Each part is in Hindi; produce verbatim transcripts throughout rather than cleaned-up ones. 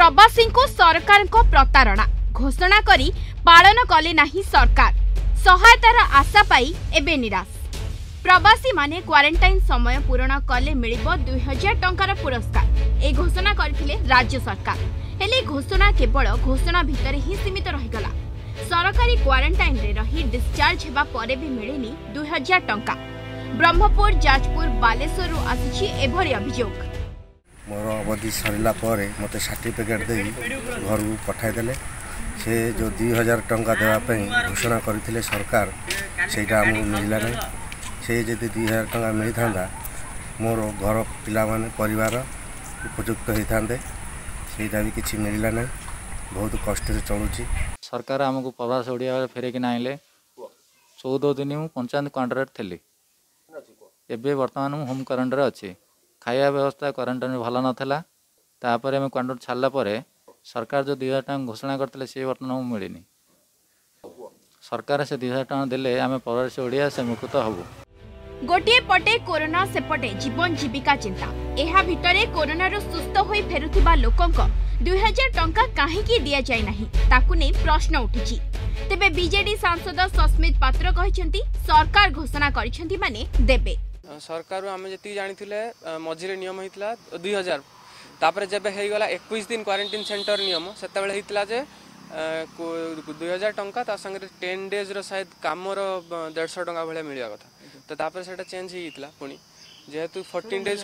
प्रवासी को सरकार को प्रतारणा घोषणा करी पालन कले नाही सरकार सहायतार आशा पाई एबे निराश प्रवासी माने क्वारंटाइन समय पूर्ण कले मिलिबो दो हज़ार टंकार पुरस्कार ए घोषणा करथिले राज्य सरकार हेले घोषणा केवल घोषणा भितर ही सीमित रहिगला सरकारी क्वारंटाइन रे रही डिस्चार्ज हेबा परे भी मिलेनी दो हज़ार टंका ब्रह्मपुर जाजपुर बालेश्वर रु आसीछि एभरी अभियोग मोर अवधि सरला पर मते सर्टिफिकेट दे घर को पठाई देले से जो दो हज़ार टंका देवा पई घोषणा करथिले सरकार सेटा हम मिलला नै से जब दुई हजार टका मिली था मोर घर पिला माने परिवार उपयुक्त होते भी किसी मिलला ना बहुत कष्ट चलुची सरकार आमको प्रवास ओडिया फेरिक आनले चौदह दिन मुझे पंचायत क्वारंटाइन थी एवं बर्तमान मुझे होम क्वारंटाइन अच्छी खाया व्यवस्था क्वारंटाइन भल नाला क्वारंटाइन छाड़ापर सरकार जो दुई हजार टाँग घोषणा करते सी बर्तमान मुझे मिलनी सरकार से दुई हजार टाँग दे आम प्रवास ओडिया से मुक्त हबू गोटे पटे कोरोना सेपटे जीवन जीविका चिंता एहा भितरे कोरोना रो सुस्त होई फेरुथिबा लोकंक दो हज़ार टंका काहे की दिया जाय नाही ताकु नै प्रश्न उठिछि तेबे बीजेडी सांसद सस्मित पात्र कहिसेंती सरकार घोषणा करिसेंती माने देबे सरकार हम जति जानिथिले मझिरे नियम हितला दो हज़ार तापर जेबे हे गला इक्कीस दिन क्वारंटाइन सेंटर नियम सेता बेले हितला जे दो हज़ार टंका ता संगे दस डेज रो शायद काम रो एक सौ पचास टंका भले मिलिया कथा तो तापर से चेंज होता पुणी जेहेतु चौदह डेज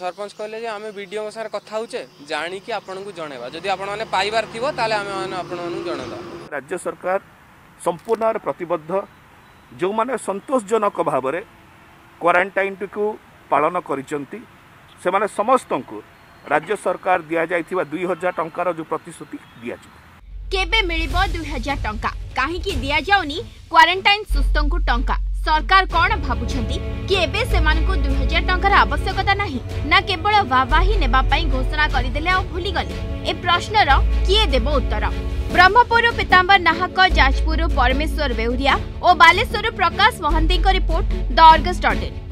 सरपंच कहले जे आमे वीडियो के साथ कथा होचे जानी कि आपण को जणेबा जदी आपण माने पाइबार थिवो ताले आमे आपण को जणदा राज्य सरकार संपूर्ण प्रतिबद्ध जो माने संतोषजनक भाव रे क्वारंटाइन को पालन करिसंती से माने समस्त को राज्य सरकार दिया जायथिबा दो हज़ार टंका रो जो प्रतिश्रुति दिया छै केबे मिलिबो दो हज़ार टंका काहे कि दिया जाउनी क्वारंटाइन सुस्तन को टंका सरकार कौन भावुछंती कि एबे सेमान को दो हज़ार टंका आवश्यकता नहीं ना केवल वावाही नेबा पई घोषणा करि देले आ भूली गले ए प्रश्न रो किए देबो उत्तर ब्रह्मपुर पीताम्बर नाहक जाजपुर परमेश्वर बेउरिया और बालेश्वर प्रकाश महंती को report the Argus dot in.